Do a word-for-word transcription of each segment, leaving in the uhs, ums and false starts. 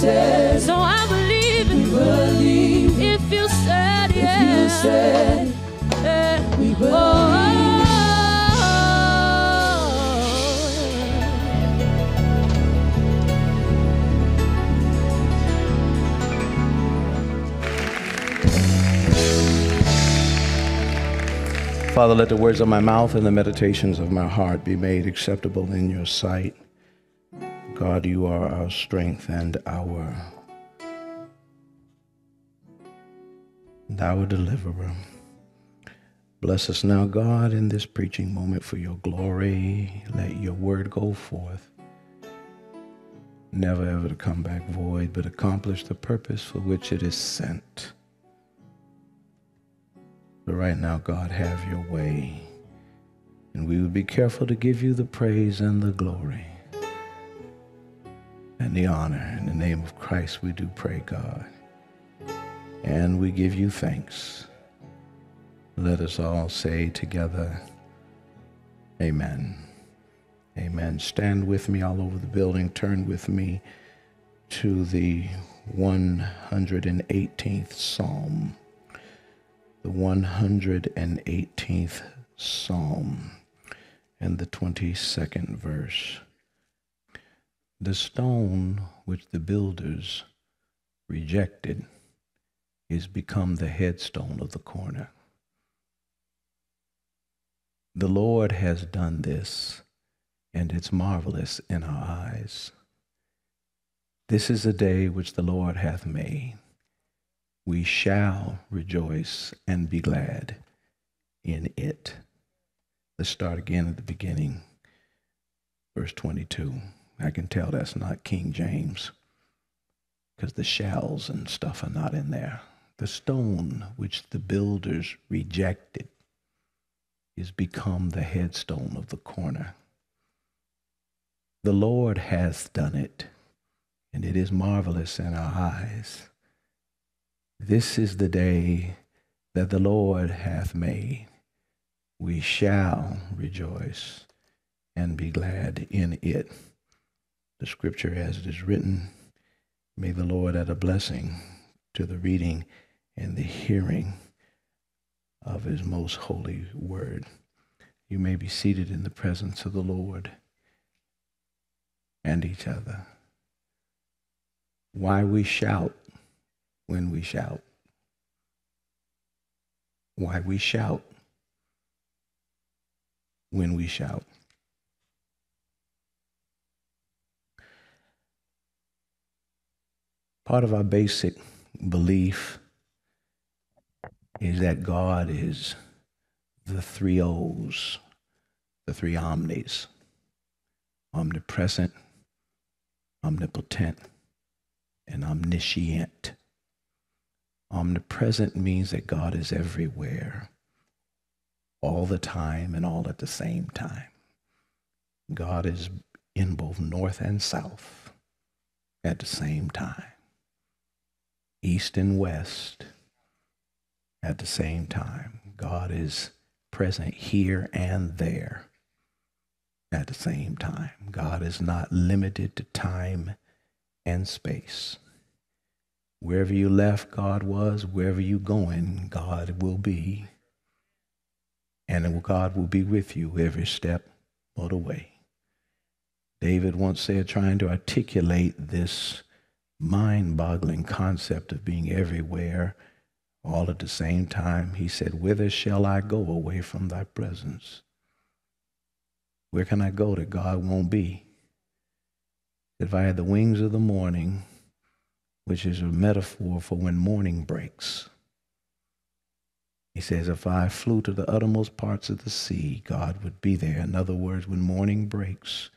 said, so I believe in you. If you said, yeah, you said, yeah, we believe. Oh. Father, let the words of my mouth and the meditations of my heart be made acceptable in your sight. God, you are our strength and our, and our deliverer. Bless us now, God, in this preaching moment for your glory. Let your word go forth, never ever to come back void, but accomplish the purpose for which it is sent. But right now, God, have your way, and we would be careful to give you the praise and the glory and the honor. In the name of Christ we do pray, God, and we give you thanks. Let us all say together, amen. Amen. Stand with me all over the building. Turn with me to the one hundred eighteenth Psalm. The one hundred eighteenth Psalm and the twenty-second verse. The stone which the builders rejected is become the headstone of the corner. The Lord has done this, and it's marvelous in our eyes. This is a day which the Lord hath made. We shall rejoice and be glad in it. Let's start again at the beginning, verse twenty-two. I can tell that's not King James because the shells and stuff are not in there. The stone which the builders rejected is become the headstone of the corner. The Lord hath done it, and it is marvelous in our eyes. This is the day that the Lord hath made. We shall rejoice and be glad in it. The scripture as it is written, may the Lord add a blessing to the reading and the hearing of his most holy word. You may be seated in the presence of the Lord and each other. Why we shout when we shout. Why we shout when we shout. Part of our basic belief is that God is the three O's, the three omnis, omnipresent, omnipotent, and omniscient. Omnipresent means that God is everywhere, all the time and all at the same time. God is in both north and south at the same time. East and west at the same time. God is present here and there at the same time. God is not limited to time and space. Wherever you left, God was. Wherever you going, God will be. And God will be with you every step of the way. David once said, trying to articulate this mind-boggling concept of being everywhere all at the same time, he said, whither shall I go away from thy presence? Where can I go that God won't be? If I had the wings of the morning, which is a metaphor for when morning breaks, he says, if I flew to the uttermost parts of the sea, God would be there. In other words, when morning breaks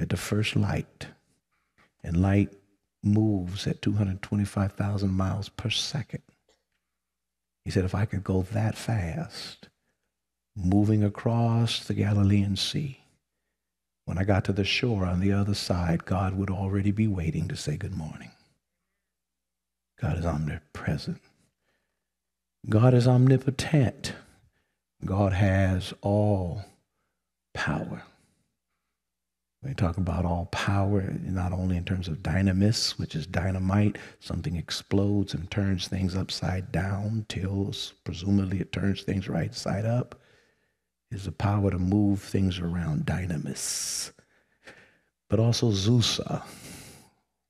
at the first light, and light moves at two hundred twenty-five thousand miles per second. He said, if I could go that fast, moving across the Galilean Sea, when I got to the shore on the other side, God would already be waiting to say good morning. God is omnipresent. God is omnipotent. God has all power. They talk about all power, not only in terms of dynamis, which is dynamite, something explodes and turns things upside down till presumably it turns things right side up, is the power to move things around, dynamis. But also Zeusa,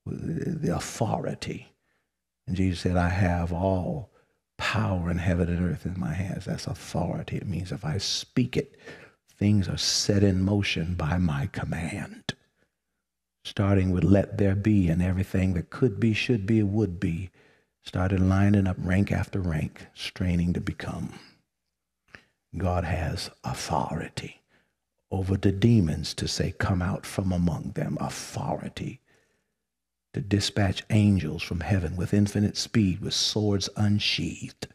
the authority. And Jesus said, I have all power in heaven and earth in my hands. That's authority. It means if I speak it, things are set in motion by my command. Starting with let there be, and everything that could be, should be, would be, started lining up rank after rank, straining to become. God has authority over the demons to say, come out from among them. Authority to dispatch angels from heaven with infinite speed, with swords unsheathed.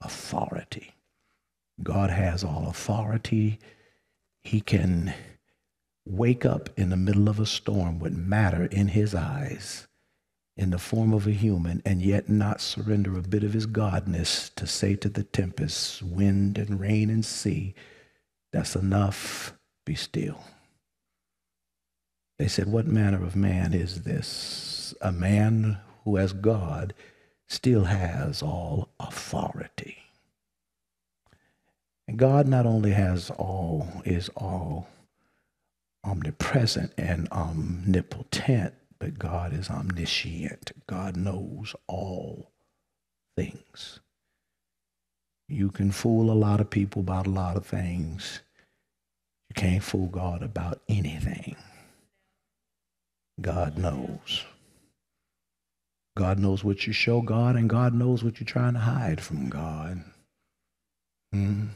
Authority. God has all authority. He can wake up in the middle of a storm with matter in his eyes in the form of a human, and yet not surrender a bit of his godness to say to the tempests, wind and rain and sea, that's enough, be still. They said, what manner of man is this? A man who as God still has all authority. And God not only has all, is all omnipresent and omnipotent, but God is omniscient. God knows all things. You can fool a lot of people about a lot of things. You can't fool God about anything. God knows. God knows what you show God, and God knows what you're trying to hide from God. Hmm?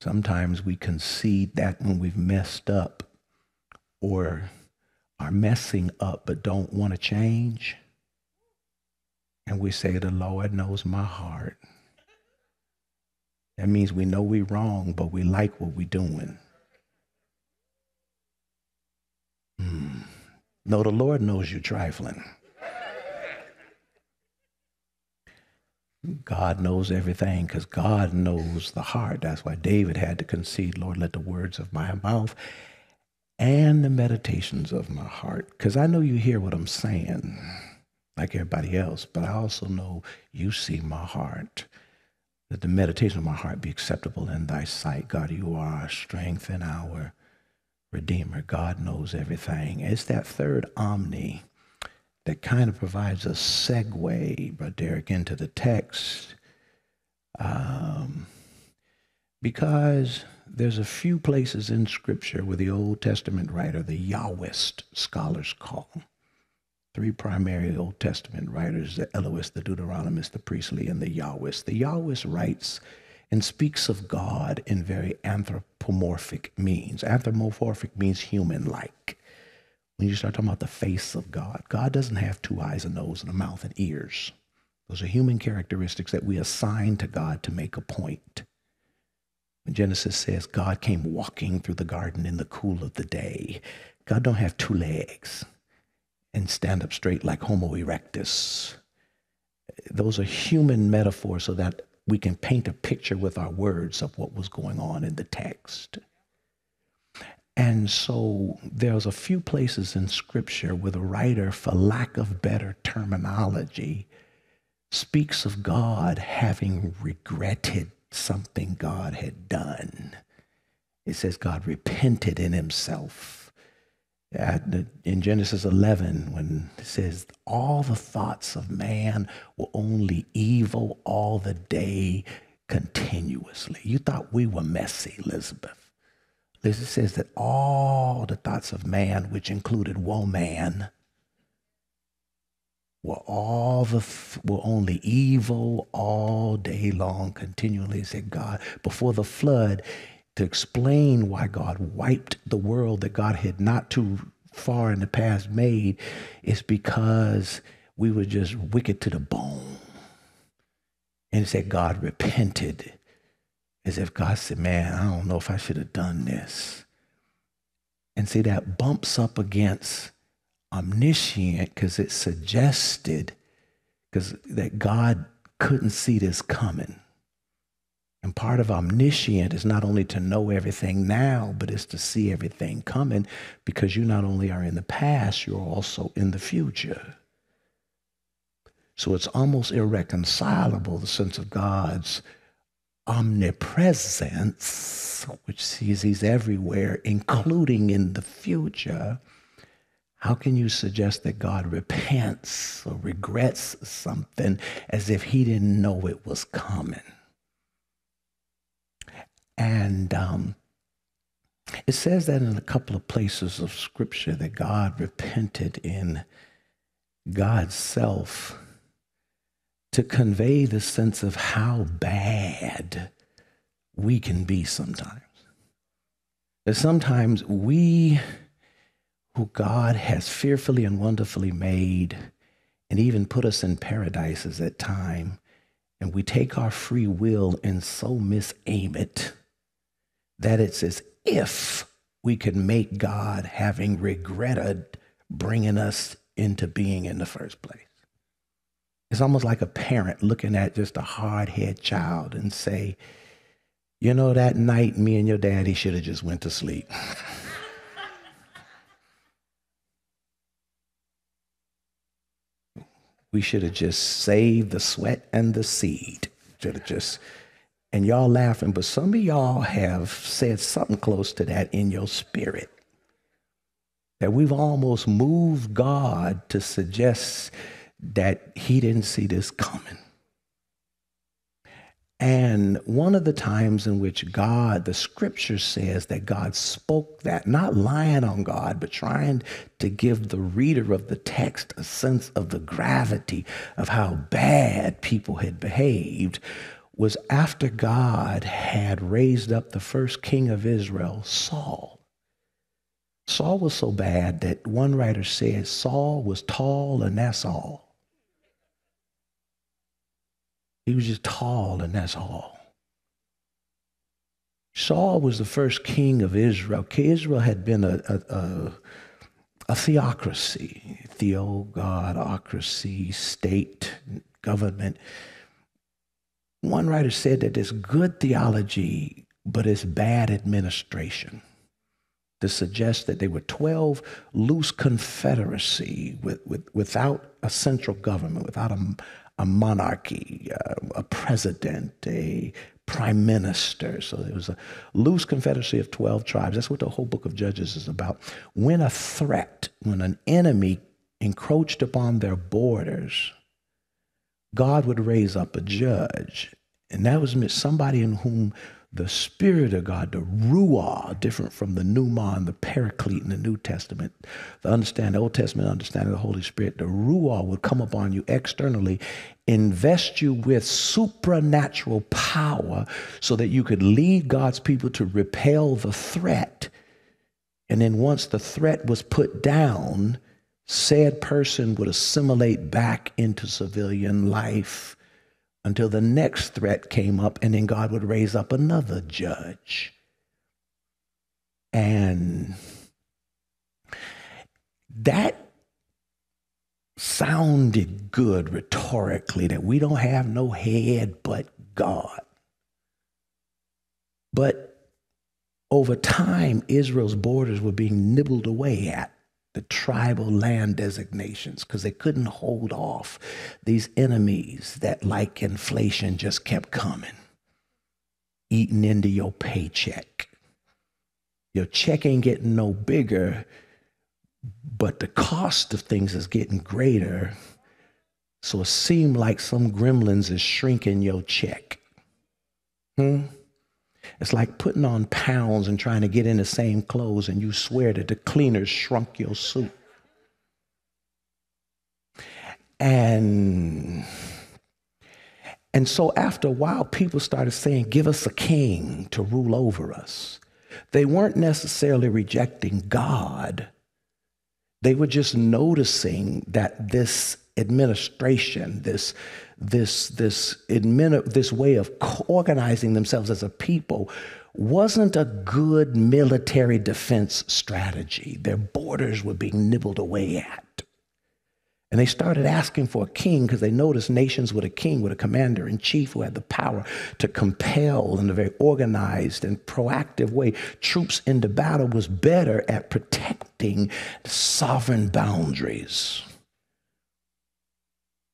Sometimes we concede that when we've messed up or are messing up but don't want to change. And we say, the Lord knows my heart. That means we know we're wrong, but we like what we're doing. Mm. No, the Lord knows you're trifling. God knows everything, because God knows the heart. That's why David had to concede, Lord, let the words of my mouth and the meditations of my heart, because I know you hear what I'm saying, like everybody else, but I also know you see my heart. Let the meditation of my heart be acceptable in thy sight. God, you are our strength and our Redeemer. God knows everything. It's that third omni that kind of provides a segue, Brother Derek, into the text, um, because there's a few places in Scripture where the Old Testament writer, the Yahwist scholars call them, three primary Old Testament writers, the Elohist, the Deuteronomist, the Priestley, and the Yahwist. The Yahwist writes and speaks of God in very anthropomorphic means. Anthropomorphic means human-like. When you start talking about the face of God, God doesn't have two eyes, a nose, and a mouth, and ears. Those are human characteristics that we assign to God to make a point. When Genesis says God came walking through the garden in the cool of the day, God don't have two legs and stand up straight like Homo erectus. Those are human metaphors so that we can paint a picture with our words of what was going on in the text. And so there's a few places in Scripture where the writer, for lack of better terminology, speaks of God having regretted something God had done. It says God repented in himself. In Genesis eleven, when it says, all the thoughts of man were only evil all the day continuously. You thought we were messy, Elizabeth. This says that all the thoughts of man, which included woman, were all the were only evil all day long, continually. Said God before the flood, to explain why God wiped the world that God had not too far in the past made, is because we were just wicked to the bone. And it said God repented. As if God said, man, I don't know if I should have done this. And see, that bumps up against omniscient, because it suggested because that God couldn't see this coming. And part of omniscient is not only to know everything now, but it's to see everything coming, because you not only are in the past, you're also in the future. So it's almost irreconcilable, the sense of God's omnipresence, which sees he's everywhere, including in the future. How can you suggest that God repents or regrets something as if he didn't know it was coming? And um, it says that in a couple of places of Scripture that God repented in God's self to convey the sense of how bad we can be sometimes. That sometimes we, who God has fearfully and wonderfully made and even put us in paradises at time, and we take our free will and so misaim it that it's as if we could make God, having regretted bringing us into being in the first place. It's almost like a parent looking at just a hard-headed child and say, you know, that night me and your daddy should have just went to sleep. We should have just saved the sweat and the seed. Should have just, and y'all laughing, but some of y'all have said something close to that in your spirit. That we've almost moved God to suggest that he didn't see this coming. And one of the times in which God, the Scripture says that God spoke that, not lying on God, but trying to give the reader of the text a sense of the gravity of how bad people had behaved, was after God had raised up the first king of Israel, Saul. Saul was so bad that one writer said Saul was tall and that's all. He was just tall, and that's all. Saul was the first king of Israel. Israel had been a, a, a, a theocracy, theogodocracy, state, government. One writer said that it's good theology, but it's bad administration. To suggest that they were twelve loose confederacy with, with, without a central government, without a a monarchy, uh, a president, a prime minister. So it was a loose confederacy of twelve tribes. That's what the whole book of Judges is about. When a threat, when an enemy encroached upon their borders, God would raise up a judge. And that was somebody in whom the Spirit of God, the Ruah, different from the Pneuma and the Paraclete in the New Testament, the understanding, the Old Testament understanding of the Holy Spirit, the Ruah would come upon you externally, invest you with supernatural power so that you could lead God's people to repel the threat. And then once the threat was put down, said person would assimilate back into civilian life until the next threat came up, and then God would raise up another judge. And that sounded good rhetorically, that we don't have no head but God. But over time, Israel's borders were being nibbled away at. The tribal land designations, because they couldn't hold off these enemies that, like inflation, just kept coming, eating into your paycheck. Your check ain't getting no bigger, but the cost of things is getting greater, so it seemed like some gremlins is shrinking your check. Hmm? It's like putting on pounds and trying to get in the same clothes, and you swear that the cleaners shrunk your suit. And, and so after a while, people started saying, give us a king to rule over us. They weren't necessarily rejecting God. They were just noticing that this administration, this this this admin, this way of organizing themselves as a people wasn't a good military defense strategy. Their borders were being nibbled away at. And they started asking for a king because they noticed nations with a king, with a commander in chief who had the power to compel in a very organized and proactive way troops into battle, was better at protecting sovereign boundaries.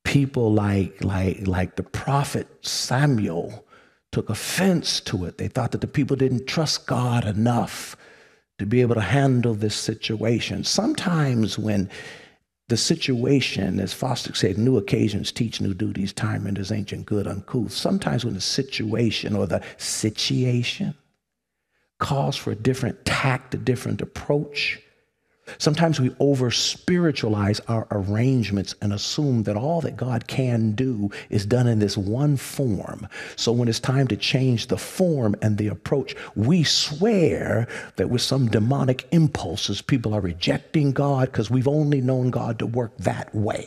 People like, like, like the prophet Samuel took offense to it. They thought that the people didn't trust God enough to be able to handle this situation. Sometimes when the situation, as Foster said, new occasions teach new duties, time renders ancient good uncouth. Sometimes when the situation or the situation calls for a different tact, a different approach, sometimes we over-spiritualize our arrangements and assume that all that God can do is done in this one form. So when it's time to change the form and the approach, we swear that with some demonic impulses, people are rejecting God because we've only known God to work that way.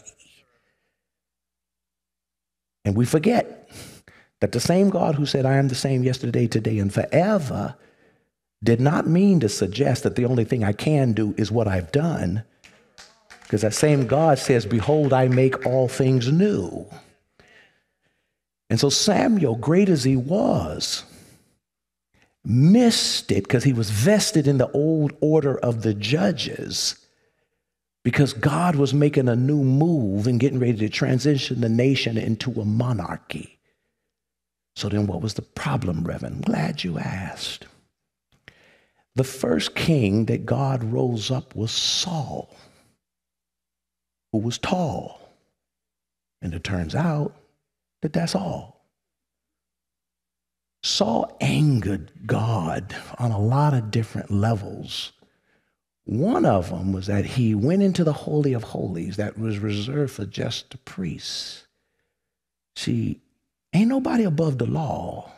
And we forget that the same God who said, "I am the same yesterday, today, and forever," did not mean to suggest that the only thing I can do is what I've done, because that same God says, "Behold, I make all things new." And so Samuel, great as he was, missed it because he was vested in the old order of the judges, because God was making a new move and getting ready to transition the nation into a monarchy. So then what was the problem, Reverend? Glad you asked. The first king that God rose up was Saul, who was tall. And it turns out that that's all. Saul angered God on a lot of different levels. One of them was that he went into the Holy of Holies that was reserved for just the priests. See, ain't nobody above the law.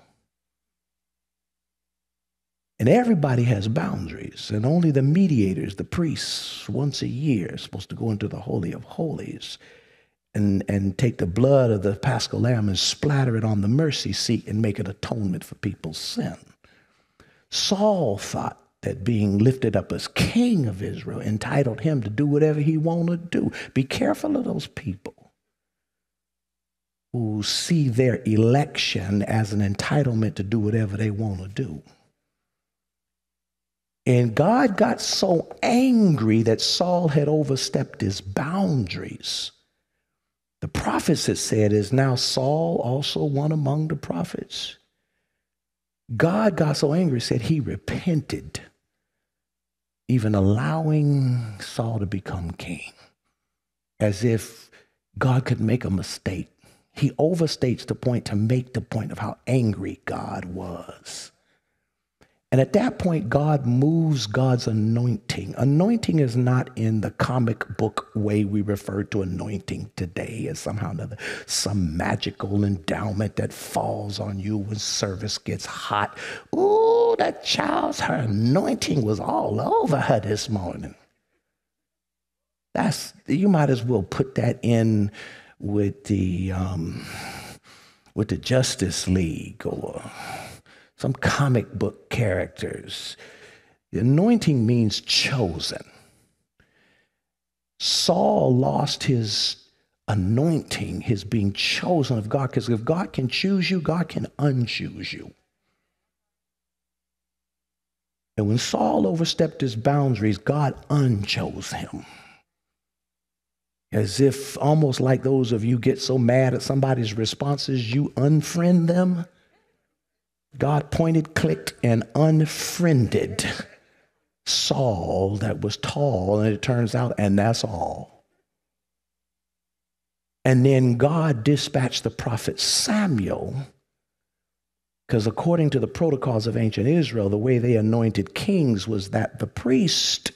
And everybody has boundaries, and only the mediators, the priests, once a year are supposed to go into the Holy of Holies and, and take the blood of the Paschal Lamb and splatter it on the mercy seat and make an atonement for people's sin. Saul thought that being lifted up as king of Israel entitled him to do whatever he wanted to do. Be careful of those people who see their election as an entitlement to do whatever they want to do. And God got so angry that Saul had overstepped his boundaries. The prophets had said, "Is now Saul also one among the prophets?" God got so angry, said he repented, even allowing Saul to become king, as if God could make a mistake. He overstates the point to make the point of how angry God was. And at that point, God moves God's anointing. Anointing is not in the comic book way we refer to anointing today as somehow another, some magical endowment that falls on you when service gets hot. Ooh, that child's, her anointing was all over her this morning. That's, you might as well put that in with the, um, with the Justice League or some comic book characters. The anointing means chosen. Saul lost his anointing, his being chosen of God, because if God can choose you, God can unchoose you. And when Saul overstepped his boundaries, God unchose him. As if, almost like those of you get so mad at somebody's responses, you unfriend them. God pointed, clicked, and unfriended Saul that was tall, and it turns out, and that's all. And then God dispatched the prophet Samuel, because according to the protocols of ancient Israel, the way they anointed kings was that the priest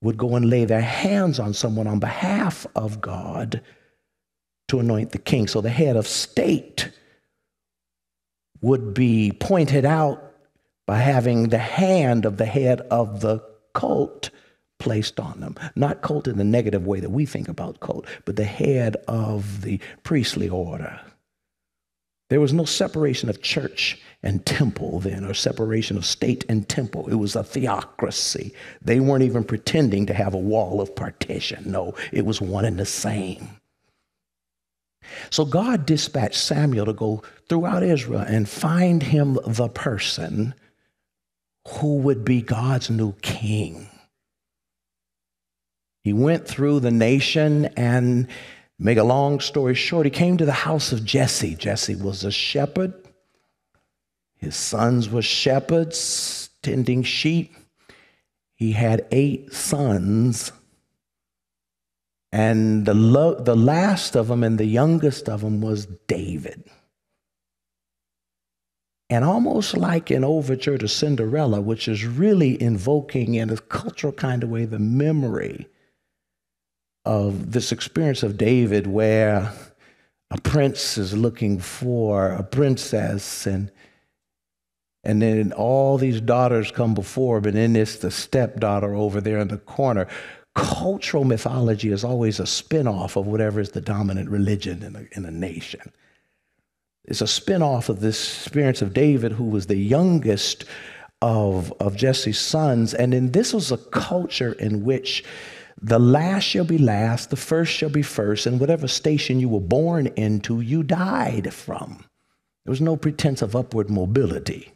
would go and lay their hands on someone on behalf of God to anoint the king. So the head of state would be pointed out by having the hand of the head of the cult placed on them. Not cult in the negative way that we think about cult, but the head of the priestly order. There was no separation of church and temple then, or separation of state and temple. It was a theocracy. They weren't even pretending to have a wall of partition. No, it was one and the same. So God dispatched Samuel to go throughout Israel and find him the person who would be God's new king. He went through the nation, and make a long story short, he came to the house of Jesse. Jesse was a shepherd. His sons were shepherds, tending sheep. He had eight sons. And the, lo the last of them and the youngest of them was David. And almost like an overture to Cinderella, which is really invoking in a cultural kind of way the memory of this experience of David, where a prince is looking for a princess, and and then all these daughters come before, but then it's the stepdaughter over there in the corner. Cultural mythology is always a spin-off of whatever is the dominant religion in a, in a nation. It's a spin-off of this experience of David, who was the youngest of, of Jesse's sons. And then this was a culture in which the last shall be last, the first shall be first, and whatever station you were born into, you died from. There was no pretense of upward mobility.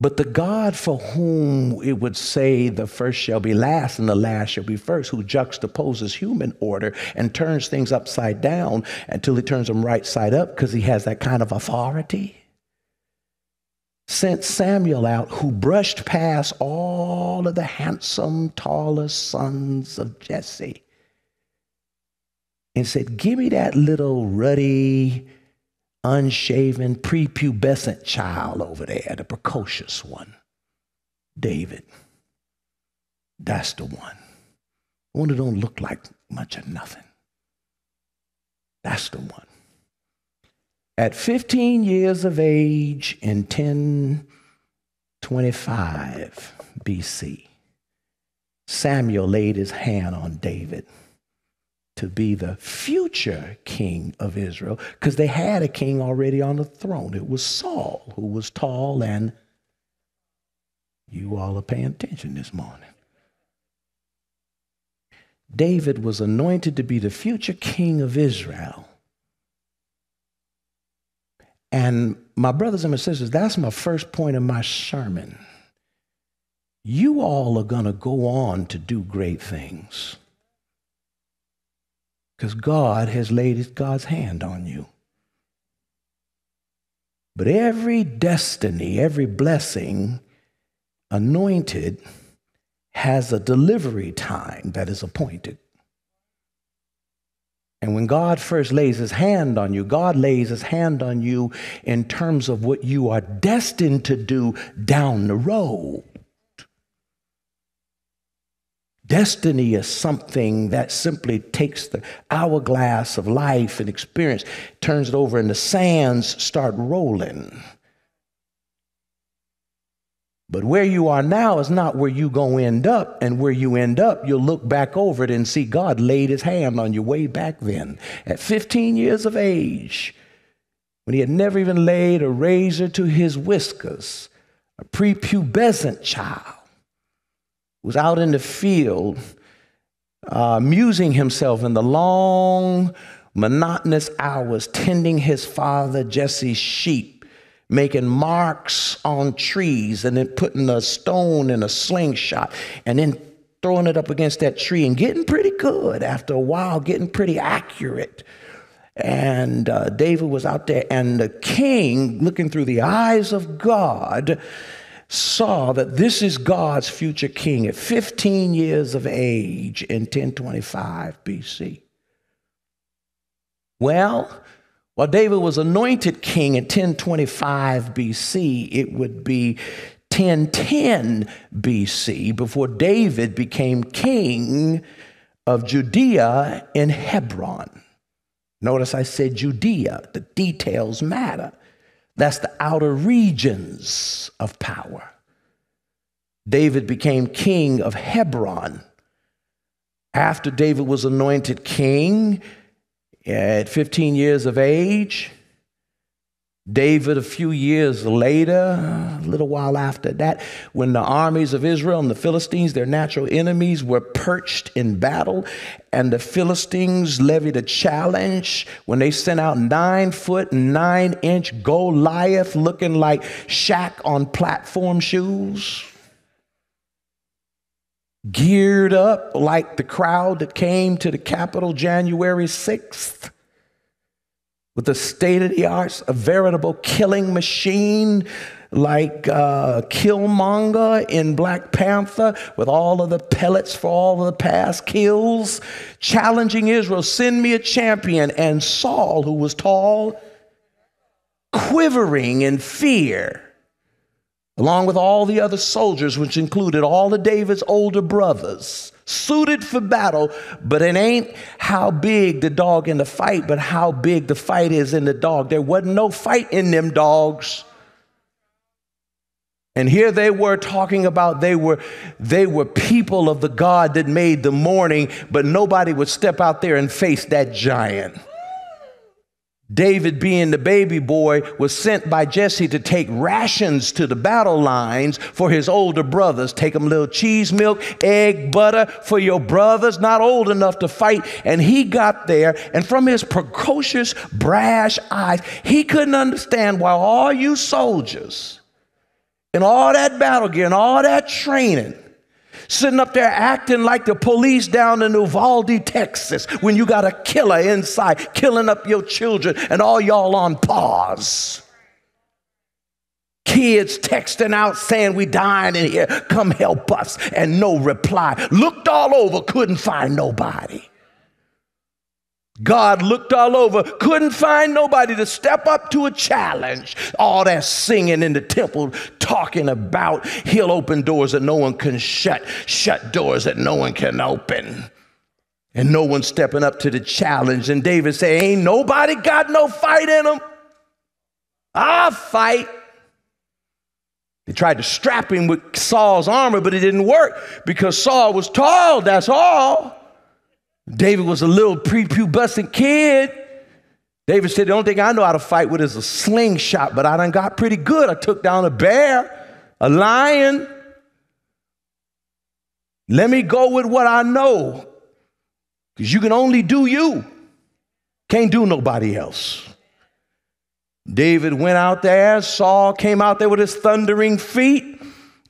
But the God for whom it would say the first shall be last and the last shall be first, who juxtaposes human order and turns things upside down until he turns them right side up because he has that kind of authority, sent Samuel out, who brushed past all of the handsome, tallest sons of Jesse and said, give me that little ruddy, unshaven, prepubescent child over there, the precocious one, David. That's the one. The one who don't look like much of nothing. That's the one. At fifteen years of age in ten twenty-five B C, Samuel laid his hand on David to be the future king of Israel, because they had a king already on the throne. It was Saul, who was tall, and you all are paying attention this morning. David was anointed to be the future king of Israel. And my brothers and my sisters, that's my first point of my sermon. You all are going to go on to do great things, because God has laid God's hand on you. But every destiny, every blessing anointed has a delivery time that is appointed. And when God first lays his hand on you, God lays his hand on you in terms of what you are destined to do down the road. Destiny is something that simply takes the hourglass of life and experience, turns it over, and the sands start rolling. But where you are now is not where you're going to end up, and where you end up, you'll look back over it and see God laid his hand on you way back then. At fifteen years of age, when he had never even laid a razor to his whiskers, a prepubescent child was out in the field, uh, amusing himself in the long, monotonous hours, tending his father Jesse's sheep, making marks on trees, and then putting a stone in a slingshot, and then throwing it up against that tree, and getting pretty good after a while, getting pretty accurate. And uh, David was out there, and the king, looking through the eyes of God, saw that this is God's future king at fifteen years of age in ten twenty-five B C. Well, while David was anointed king in ten twenty-five B C, it would be ten ten B C before David became king of Judea in Hebron. Notice I said Judea. The details matter. That's the outer regions of power. David became king of Hebron. After David was anointed king at fifteen years of age, David, a few years later, a little while after that, when the armies of Israel and the Philistines, their natural enemies, were perched in battle, and the Philistines levied a challenge when they sent out nine foot, nine inch Goliath looking like Shaq on platform shoes, geared up like the crowd that came to the Capitol January sixth. With a state-of-the-art, a veritable killing machine like uh, Killmonger in Black Panther, with all of the pellets for all of the past kills, challenging Israel, send me a champion. And Saul, who was tall, quivering in fear, along with all the other soldiers, which included all of David's older brothers, suited for battle, but it ain't how big the dog in the fight, but how big the fight is in the dog. There wasn't no fight in them dogs. And here they were talking about they were, they were people of the God that made the morning, but nobody would step out there and face that giant. David, being the baby boy, was sent by Jesse to take rations to the battle lines for his older brothers. Take them little cheese, milk, egg, butter for your brothers not old enough to fight. And he got there, and from his precocious, brash eyes, he couldn't understand why all you soldiers and all that battle gear and all that training sitting up there acting like the police down in Uvalde, Texas, when you got a killer inside killing up your children and all y'all on pause. Kids texting out saying we dying in here, come help us, and no reply. Looked all over, couldn't find nobody. God looked all over, couldn't find nobody to step up to a challenge. All that singing in the temple, talking about he'll open doors that no one can shut, shut doors that no one can open. And no one stepping up to the challenge. And David said, ain't nobody got no fight in them. I'll fight. They tried to strap him with Saul's armor, but it didn't work because Saul was tall, that's all. David was a little prepubescent kid. David said, the only thing I know how to fight with is a slingshot, but I done got pretty good. I took down a bear, a lion. Let me go with what I know, because you can only do you. Can't do nobody else. David went out there. Saul came out there with his thundering feet,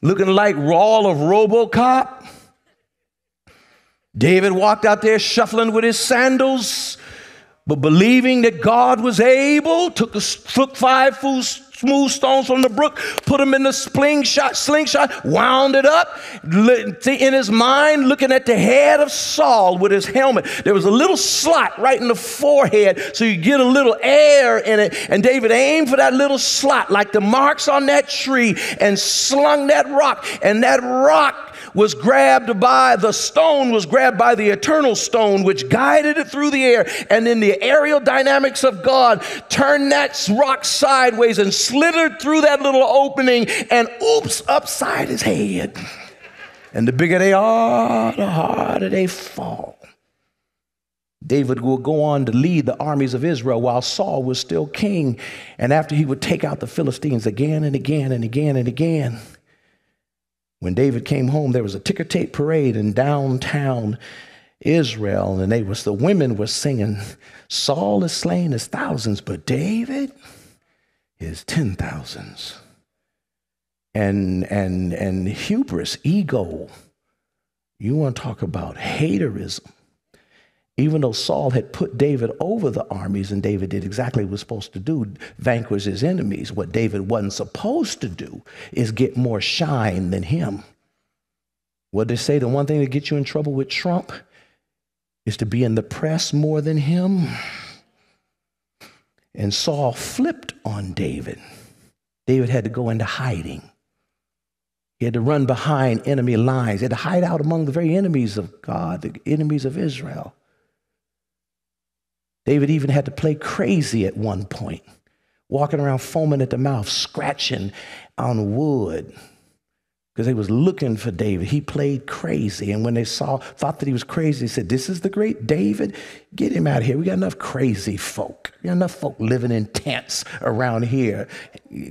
looking like Rawl of RoboCop. David walked out there shuffling with his sandals, but believing that God was able, took, a, took five smooth stones from the brook, put them in the slingshot, slingshot, wound it up. In his mind, looking at the head of Saul with his helmet, there was a little slot right in the forehead, so you get a little air in it. And David aimed for that little slot, like the marks on that tree, and slung that rock, and that rock was grabbed by, the stone was grabbed by the eternal stone, which guided it through the air, and in the aerial dynamics of God, turned that rock sideways and slithered through that little opening and oops, upside his head. And the bigger they are, the harder they fall. David will go on to lead the armies of Israel while Saul was still king, and after he would take out the Philistines again and again and again and again. When David came home, there was a ticker tape parade in downtown Israel, and they was, the women were singing, Saul is slain his thousands, but David is ten thousands. And, and, and hubris, ego, you want to talk about haterism. Even though Saul had put David over the armies, and David did exactly what he was supposed to do, vanquish his enemies, what David wasn't supposed to do is get more shine than him. What they say, the one thing that gets you in trouble with Trump is to be in the press more than him. And Saul flipped on David. David had to go into hiding. He had to run behind enemy lines. He had to hide out among the very enemies of God, the enemies of Israel. David even had to play crazy at one point, walking around foaming at the mouth, scratching on wood, because they was looking for David. He played crazy. And when they saw, thought that he was crazy, they said, this is the great David? Get him out of here. We got enough crazy folk. We got enough folk living in tents around here,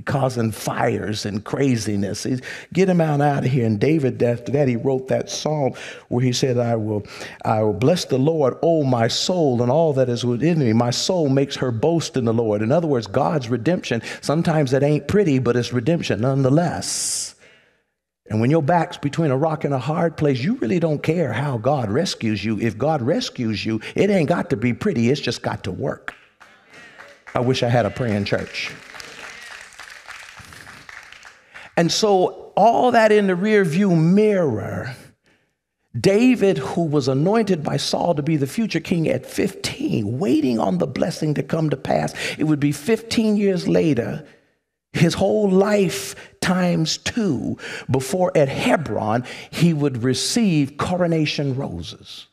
causing fires and craziness. Get him out, out of here. And David, after that, he wrote that psalm where he said, I will, I will bless the Lord, oh, my soul, and all that is within me. My soul makes her boast in the Lord. In other words, God's redemption. Sometimes it ain't pretty, but it's redemption nonetheless. And when your back's between a rock and a hard place, you really don't care how God rescues you. If God rescues you, it ain't got to be pretty. It's just got to work. I wish I had a praying church. And so all that in the rearview mirror, David, who was anointed by Saul to be the future king at fifteen, waiting on the blessing to come to pass, it would be fifteen years later, his whole life times two, before at Hebron, he would receive coronation roses.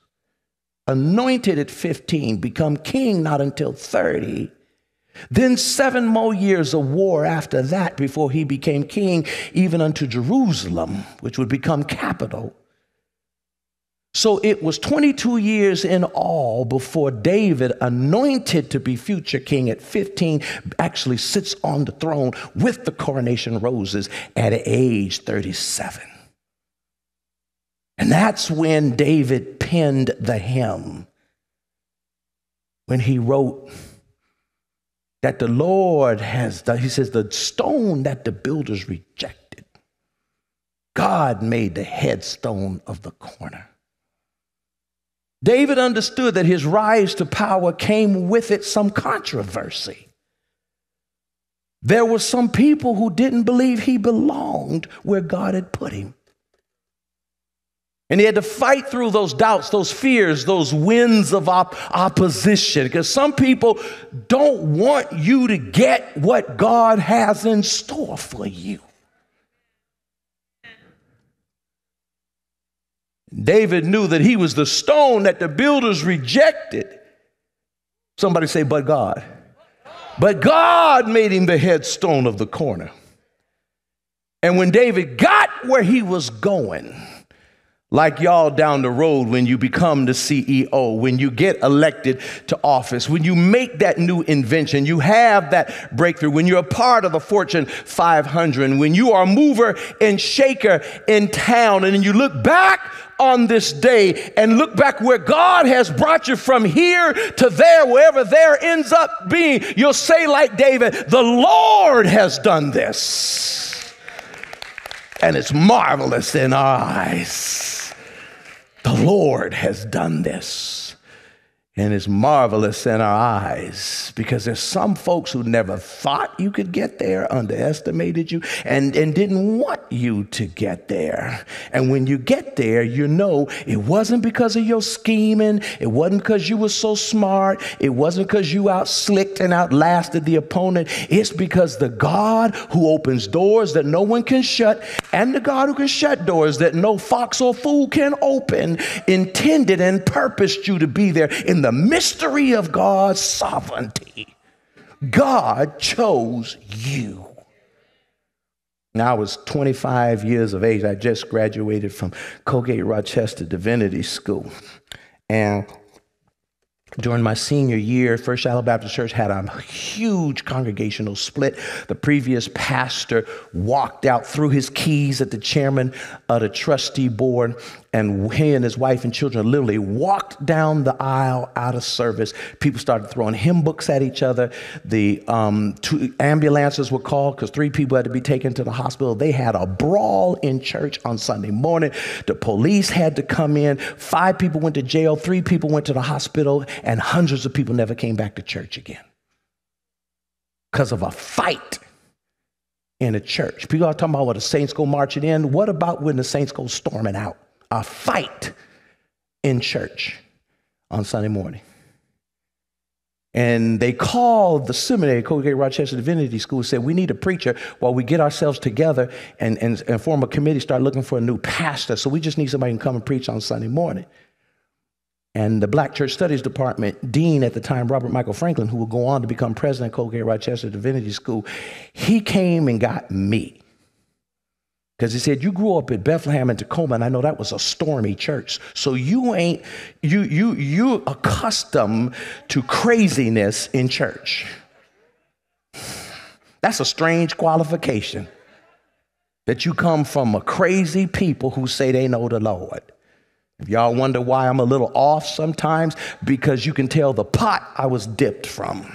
Anointed at fifteen, become king not until thirty. Then seven more years of war after that before he became king, even unto Jerusalem, which would become capital. So it was twenty-two years in all before David, anointed to be future king at fifteen, actually sits on the throne with the coronation roses at age thirty-seven. And that's when David penned the hymn, when he wrote that the Lord has done, he says, the stone that the builders rejected, God made the headstone of the corner. David understood that his rise to power came with it some controversy. There were some people who didn't believe he belonged where God had put him. And he had to fight through those doubts, those fears, those winds of op- opposition. Because some people don't want you to get what God has in store for you. David knew that he was the stone that the builders rejected. Somebody say, but God. But God made him the headstone of the corner. And when David got where he was going, like y'all down the road when you become the C E O, when you get elected to office, when you make that new invention, you have that breakthrough, when you're a part of the Fortune five hundred, when you are a mover and shaker in town, and you look back on this day and look back where God has brought you from here to there, wherever there ends up being, you'll say like David, the Lord has done this, and it's marvelous in our eyes. The Lord has done this, and it's marvelous in our eyes, because there's some folks who never thought you could get there, underestimated you, and, and didn't want you to get there. And when you get there, you know it wasn't because of your scheming. It wasn't because you were so smart. It wasn't because you out-slicked and outlasted the opponent. It's because the God who opens doors that no one can shut, and the God who can shut doors that no fox or fool can open, intended and purposed you to be there in the mystery of God's sovereignty. God chose you. Now, I was twenty-five years of age. I just graduated from Colgate Rochester Divinity School. And during my senior year, First Shiloh Baptist Church had a huge congregational split. The previous pastor walked out, threw his keys at the chairman of the trustee board, and he and his wife and children literally walked down the aisle out of service. People started throwing hymn books at each other. The um, two ambulances were called because three people had to be taken to the hospital. They had a brawl in church on Sunday morning. The police had to come in. Five people went to jail. Three people went to the hospital. And hundreds of people never came back to church again because of a fight in a church. People are talking about what the saints go marching in. What about when the saints go storming out? A fight in church on Sunday morning. And they called the seminary, Colgate Rochester Divinity School, and said, we need a preacher while we get ourselves together and, and, and form a committee, start looking for a new pastor. So we just need somebody who can come and preach on Sunday morning. And the Black Church Studies Department dean at the time, Robert Michael Franklin, who would go on to become president of Colgate Rochester Divinity School, he came and got me. Because he said, you grew up in Bethlehem and Tacoma, and I know that was a stormy church. So you ain't, you, you, you accustomed to craziness in church. That's a strange qualification, that you come from a crazy people who say they know the Lord. If y'all wonder why I'm a little off sometimes, because you can tell the pot I was dipped from.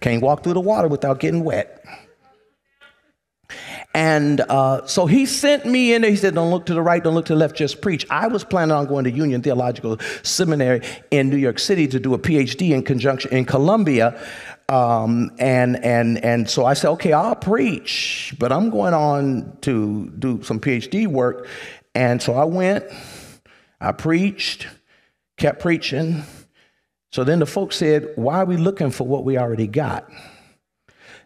Can't walk through the water without getting wet. And uh, so he sent me in there. He said, don't look to the right, don't look to the left, just preach. I was planning on going to Union Theological Seminary in New York City to do a PhD in conjunction in Columbia. Um, and, and, and so I said, okay, I'll preach, but I'm going on to do some PhD work. And so I went, I preached, kept preaching. So then the folks said, why are we looking for what we already got?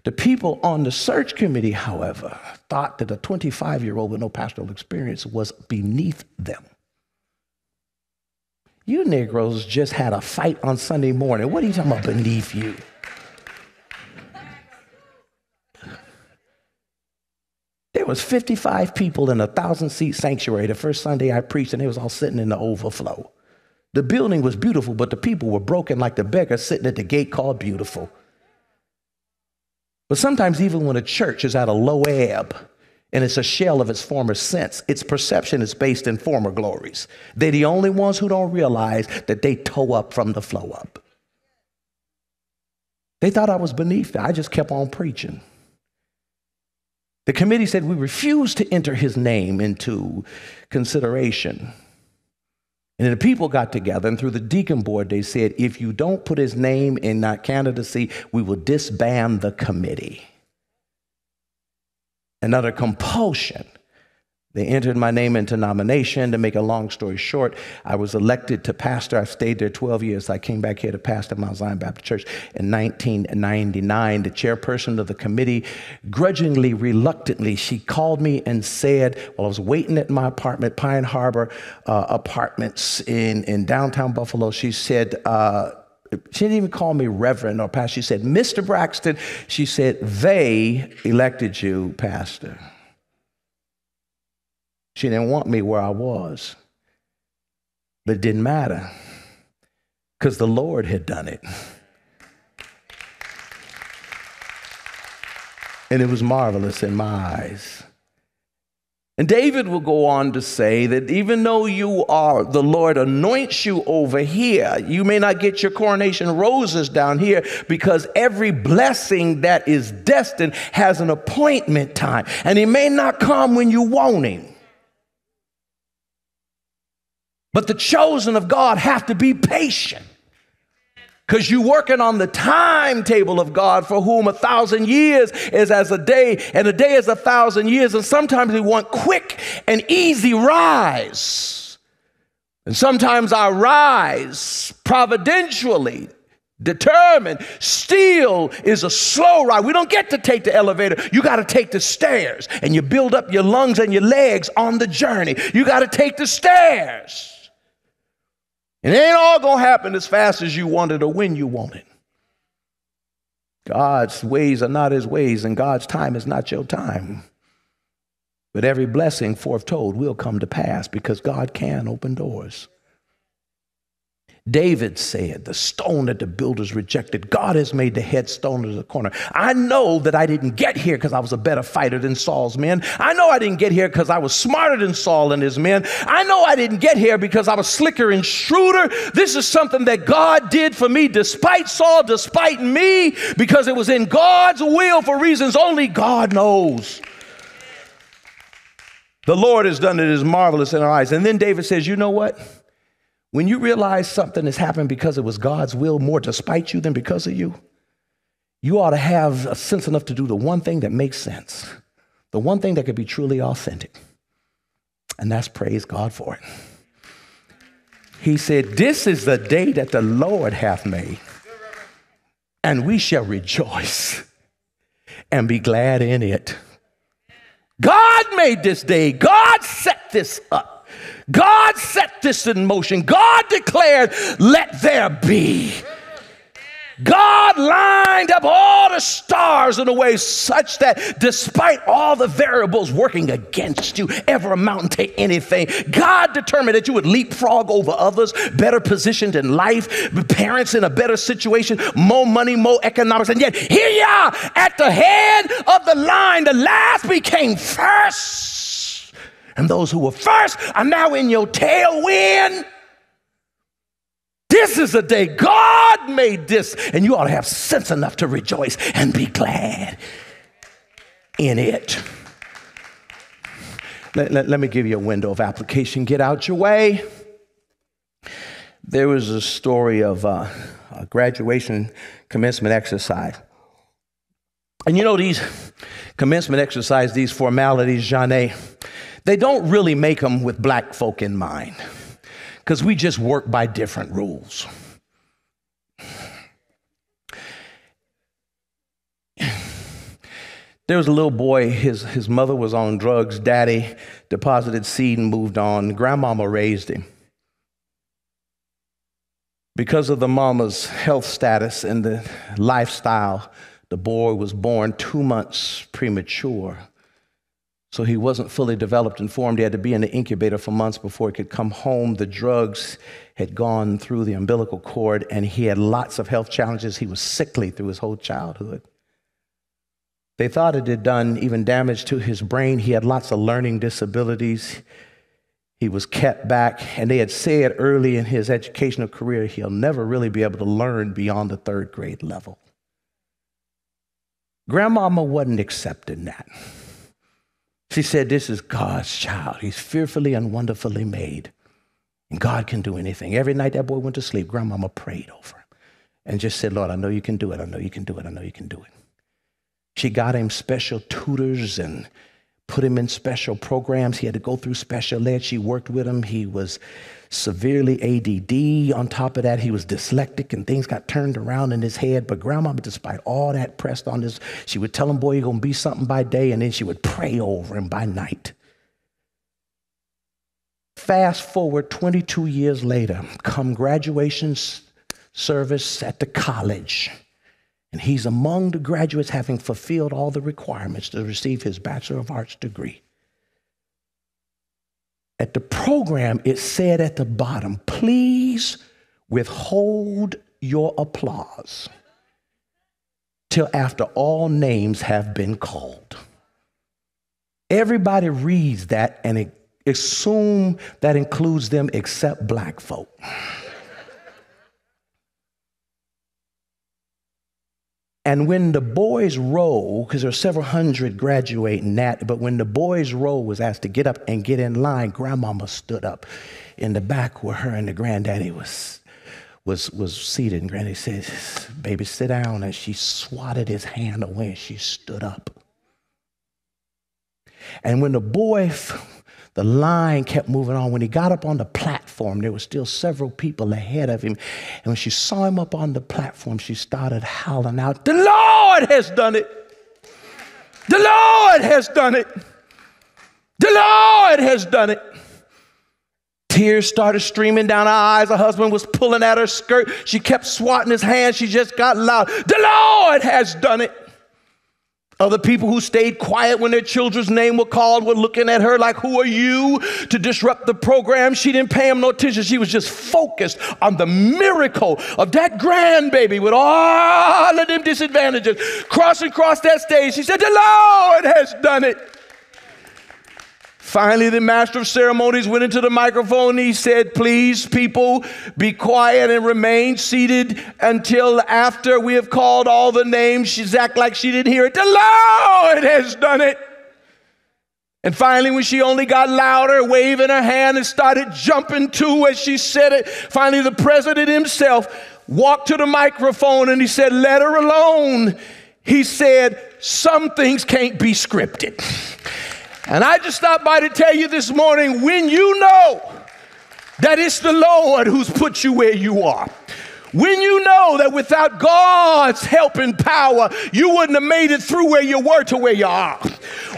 The people on the search committee, however, thought that a twenty-five-year-old with no pastoral experience was beneath them. You Negroes just had a fight on Sunday morning. What are you talking about beneath you? There was fifty-five people in a thousand-seat sanctuary the first Sunday I preached, and they was all sitting in the overflow. The building was beautiful, but the people were broken like the beggar sitting at the gate called Beautiful. But sometimes even when a church is at a low ebb and it's a shell of its former sense, its perception is based in former glories. They're the only ones who don't realize that they toe up from the flow up. They thought I was beneath that. I just kept on preaching. The committee said, we refuse to enter his name into consideration. And the people got together, and through the deacon board, they said, if you don't put his name in that candidacy, we will disband the committee. And under compulsion, they entered my name into nomination. To make a long story short, I was elected to pastor. I stayed there twelve years. I came back here to pastor Mount Zion Baptist Church in nineteen ninety-nine. The chairperson of the committee, grudgingly, reluctantly, she called me and said, while I was waiting at my apartment, Pine Harbor uh, Apartments in, in downtown Buffalo, she said, uh, she didn't even call me reverend or pastor. She said, Mister Braxton, she said, they elected you pastor. She didn't want me where I was, but it didn't matter because the Lord had done it. And it was marvelous in my eyes. And David will go on to say that even though you are, the Lord anoints you over here, you may not get your coronation roses down here because every blessing that is destined has an appointment time, and he may not come when you want him. But the chosen of God have to be patient, because you're working on the timetable of God, for whom a thousand years is as a day, and a day is a thousand years. And sometimes we want quick and easy rise. And sometimes our rise, providentially determined, still is a slow ride. We don't get to take the elevator. You got to take the stairs, and you build up your lungs and your legs on the journey. You got to take the stairs. It ain't all going to happen as fast as you want it or when you want it. God's ways are not his ways, and God's time is not your time. But every blessing foretold will come to pass, because God can open doors. David said, the stone that the builders rejected, God has made the headstone of the corner. I know that I didn't get here because I was a better fighter than Saul's men. I know I didn't get here because I was smarter than Saul and his men. I know I didn't get here because I was slicker and shrewder. This is something that God did for me despite Saul, despite me, because it was in God's will for reasons only God knows. The Lord has done it. It is marvelous in our eyes. And then David says, you know what? When you realize something has happened because it was God's will, more despite you than because of you, you ought to have a sense enough to do the one thing that makes sense, the one thing that could be truly authentic, and that's praise God for it. He said, this is the day that the Lord hath made, and we shall rejoice and be glad in it. God made this day. God set this up. God set this in motion. God declared, let there be. God lined up all the stars in a way such that despite all the variables working against you, ever amounting to anything, God determined that you would leapfrog over others, better positioned in life, parents in a better situation, more money, more economics. And yet here you are at the head of the line. The last became first. And those who were first are now in your tailwind. This is the day God made this, and you ought to have sense enough to rejoice and be glad in it. Let, let, let me give you a window of application. Get out your way. There was a story of uh, a graduation commencement exercise. And you know, these commencement exercises, these formalities, Jeanne, they don't really make them with black folk in mind, because we just work by different rules. There was a little boy, his, his mother was on drugs, daddy deposited seed and moved on, grandmama raised him. Because of the mama's health status and the lifestyle, the boy was born two months premature. So he wasn't fully developed and formed. He had to be in the incubator for months before he could come home. The drugs had gone through the umbilical cord, and he had lots of health challenges. He was sickly through his whole childhood. They thought it had done even damage to his brain. He had lots of learning disabilities. He was kept back, and they had said early in his educational career, he'll never really be able to learn beyond the third grade level. Grandmama wasn't accepting that. She said, this is God's child. He's fearfully and wonderfully made, and God can do anything. Every night that boy went to sleep, grandmama prayed over him and just said, Lord, I know you can do it. I know you can do it. I know you can do it. She got him special tutors and put him in special programs. He had to go through special ed. She worked with him. He was severely A D D. On top of that, he was dyslexic, and things got turned around in his head. But grandma, despite all that pressed on this, she would tell him, boy, you're going to be something by day, and then she would pray over him by night. Fast forward twenty-two years later, come graduation service at the college. And he's among the graduates having fulfilled all the requirements to receive his Bachelor of Arts degree. At the program, it said at the bottom, please withhold your applause till after all names have been called. Everybody reads that and assume that includes them except black folk. And when the boys' roll, because there are several hundred graduating that, but when the boys' roll was asked to get up and get in line, grandmama stood up in the back where her and the granddaddy was, was, was seated. And granddaddy says, baby, sit down. And she swatted his hand away and she stood up. And when the boy, the line kept moving on. When he got up on the platform, there were still several people ahead of him. And when she saw him up on the platform, she started howling out, the Lord has done it. The Lord has done it. The Lord has done it. Tears started streaming down her eyes. Her husband was pulling at her skirt. She kept swatting his hand. She just got loud. The Lord has done it. Other people who stayed quiet when their children's name were called were looking at her like, who are you to disrupt the program? She didn't pay him no attention. She was just focused on the miracle of that grandbaby with all of them disadvantages. Crossing across that stage, she said, the Lord has done it. Finally, the master of ceremonies went into the microphone. He said, please, people, be quiet and remain seated until after we have called all the names. She's act like she didn't hear it. The Lord has done it. And finally, when she only got louder, waving her hand and started jumping too as she said it, finally, the president himself walked to the microphone and he said, let her alone. He said, some things can't be scripted. And I just stopped by to tell you this morning, when you know that it's the Lord who's put you where you are, when you know that without God's help and power, you wouldn't have made it through where you were to where you are,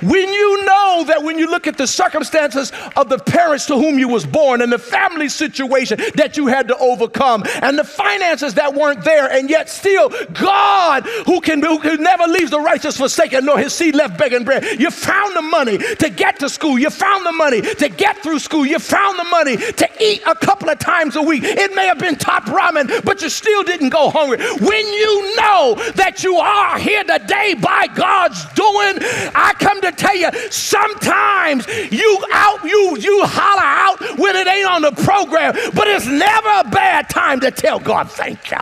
When you know that when you look at the circumstances of the parents to whom you was born and the family situation that you had to overcome and the finances that weren't there, and yet still God, who can who never leaves the righteous forsaken nor his seed left begging bread. You found the money to get to school. You found the money to get through school. You found the money to eat a couple of times a week. It may have been top ramen, but you still didn't go hungry. When you know that you are here today by God's doing, I come to tell you, sometimes you out, you, you holler out when it ain't on the program, but it's never a bad time to tell God, thank you.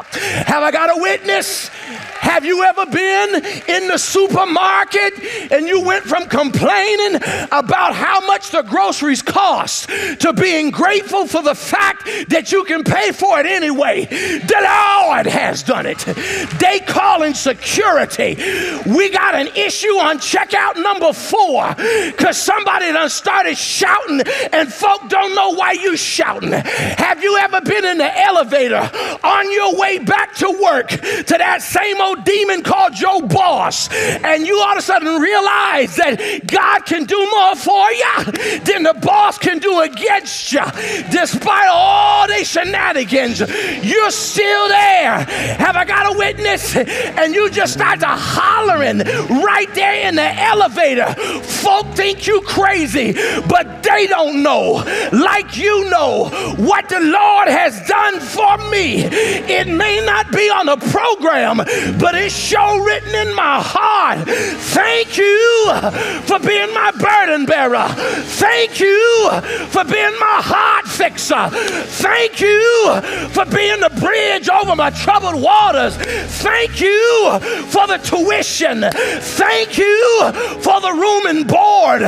Have I got a witness? Have you ever been in the supermarket and you went from complaining about how much the groceries cost to being grateful for the fact that you can pay for it anyway? The Lord has done it. They call insecurity. We got an issue on checkout number four because somebody done started shouting and folk don't know why you shouting. Have you ever been in the elevator on your way back to work to that same old demon called your boss, and you all of a sudden realize that God can do more for you than the boss can do against you? Despite all these shenanigans, you're still there. Have I got a witness? And you just start to hollering right there in the elevator. Folk think you crazy, but they don't know, like you know, what the Lord has done for me. It may not be on the program, but it's sure written in my heart. Thank you for being my burden bearer. Thank you for being my heart fixer. Thank you for being the bridge over my troubled waters. Thank you for the tuition. Thank you for the room and board.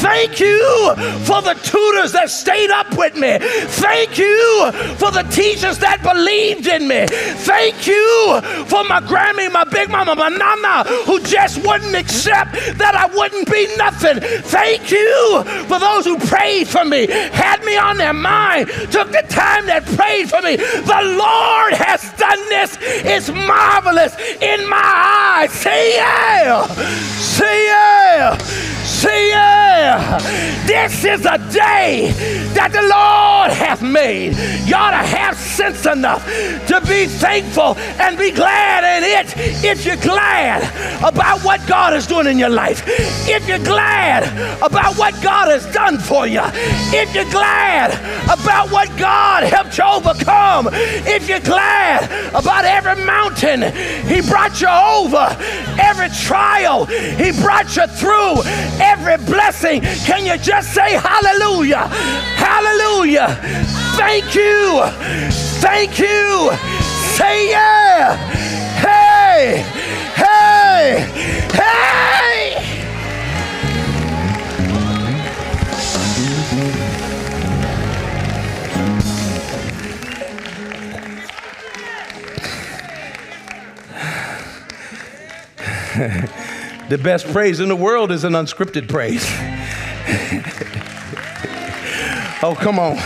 Thank you for the tutors that stayed up with me. Thank you for the teachers that believed in me. Thank you for my grandmother, my big mama, my nana, who just wouldn't accept that I wouldn't be nothing. Thank you for those who prayed for me, had me on their mind, took the time that prayed for me. The Lord has done this. It's marvelous in my eyes. See ya! See ya! See ya! This is a day that the Lord hath made. You ought to have sense enough to be thankful and be glad in it. If you're glad about what God is doing in your life, if you're glad about what God has done for you, if you're glad about what God helped you overcome, if you're glad about every mountain He brought you over, every trial He brought you through, every blessing, can you just say hallelujah? Hallelujah. Thank you. Thank you. Say yeah. Hey. Hey, hey, hey! The best praise in the world is an unscripted praise. Oh, come on.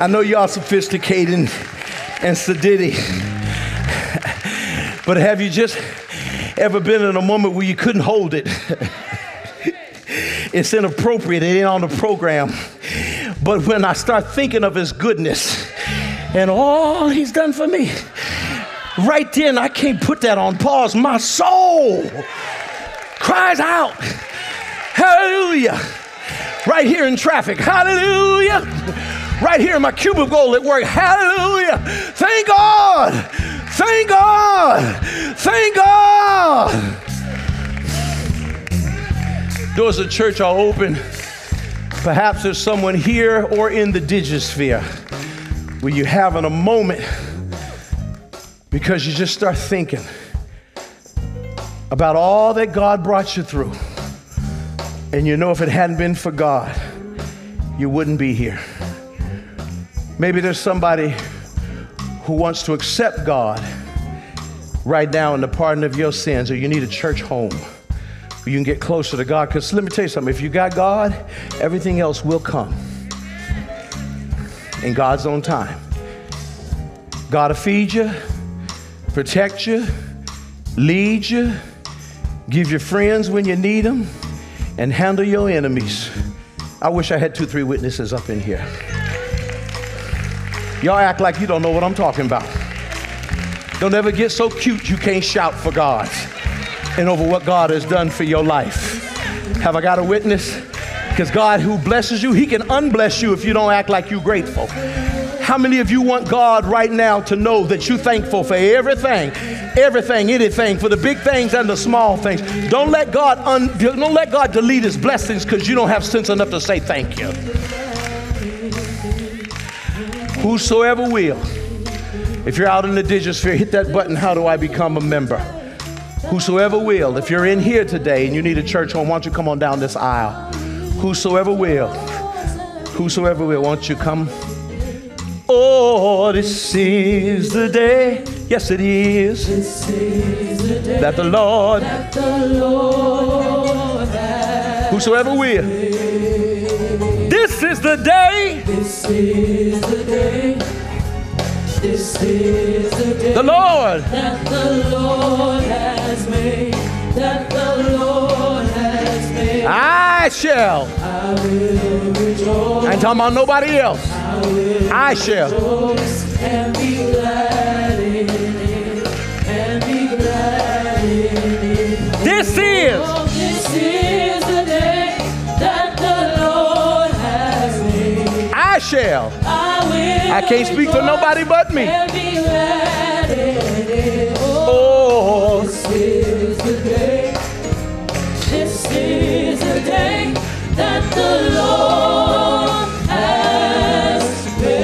I know y'all sophisticated and, and sadiddy. But have you just ever been in a moment where you couldn't hold it? It's inappropriate. It ain't on the program. But when I start thinking of His goodness and all He's done for me, right then I can't put that on pause. My soul cries out, hallelujah, right here in traffic, hallelujah, right here in my cubicle at work, hallelujah, thank God. Thank God. Thank God. Doors of church are open. Perhaps there's someone here or in the digisphere where you're having a moment because you just start thinking about all that God brought you through. And you know, if it hadn't been for God, you wouldn't be here. Maybe there's somebody who wants to accept God right now in the pardon of your sins, or you need a church home where you can get closer to God. Because let me tell you something, if you got God, everything else will come in God's own time. God will feed you, protect you, lead you, Give your friends when you need them, and handle your enemies. I wish I had two, three witnesses up in here. Y'all act like you don't know what I'm talking about. Don't ever get so cute you can't shout for God and over what God has done for your life. Have I got a witness? Because God who blesses you, he can unbless you if you don't act like you're grateful. How many of you want God right now to know that you're thankful for everything, everything, anything, for the big things and the small things? Don't let God, un, don't let God delete his blessings because you don't have sense enough to say thank you. Whosoever will, if you're out in the digisphere, hit that button, how do I become a member? Whosoever will, if you're in here today and you need a church home, why don't you come on down this aisle? Whosoever will, whosoever will, won't you come? Oh, this is the day, yes it is, this is the day that the Lord, that the Lord has whosoever will, made. This is the day, this is the day, this is the day, the Lord, that the Lord has made, that the Lord has made, I shall, I will rejoice, I ain't talking about nobody else, I shall and be glad in it, and be glad in it. This is, oh, this is the day that the Lord has made. I shall. I will. I can't speak for nobody but me. And be glad in it. Oh, oh, this is the day. This is the day that the Lord has made.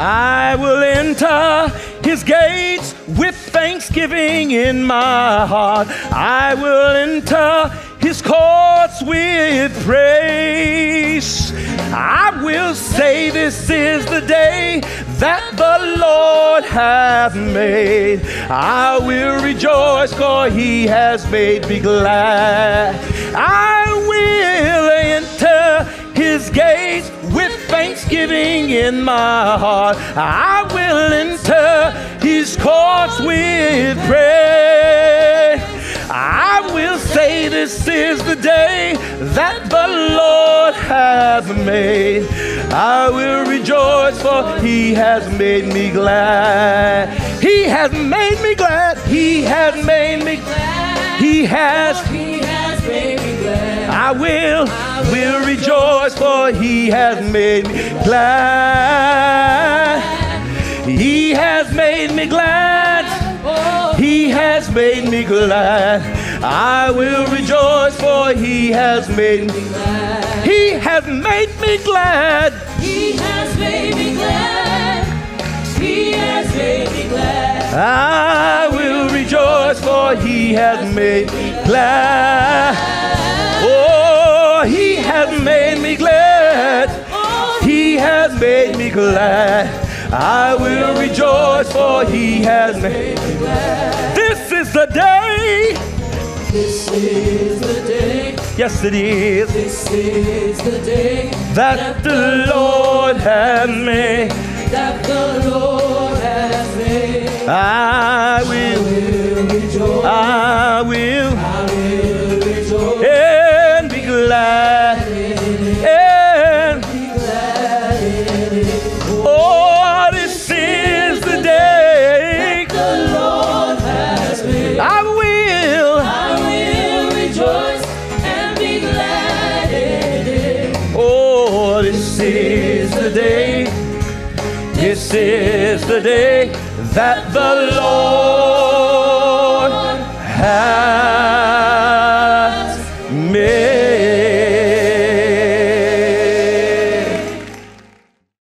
I will enter his gates with thanksgiving in my heart. I will enter his courts with praise. I will say this is the day that the Lord hath made. I will rejoice, for he has made me glad. I will enter his gates with thanksgiving in my heart. I will enter his courts with praise. I will say this is the day that the Lord hath made. I will rejoice, for he has made me glad. He has made me glad. He has made me glad. He has, he has made me glad. I will, I will, will rejoice, for he has made me glad. He has made me glad. He has made me glad. I will rejoice, for he has made me glad. He has made me glad. He has made me glad. He has made me glad. I will rejoice, for he has made me glad. He has made me glad. He has made me glad. I will rejoice, for he has made me glad. This is the day. This is the day. Yes, it is. This is the day that the Lord has made. That the Lord has made. I will rejoice. I will. I will rejoice. Yeah. And oh, this is the day the Lord has made. I will, I will rejoice and be glad in it. Oh, this is the day, this is the day that the Lord has.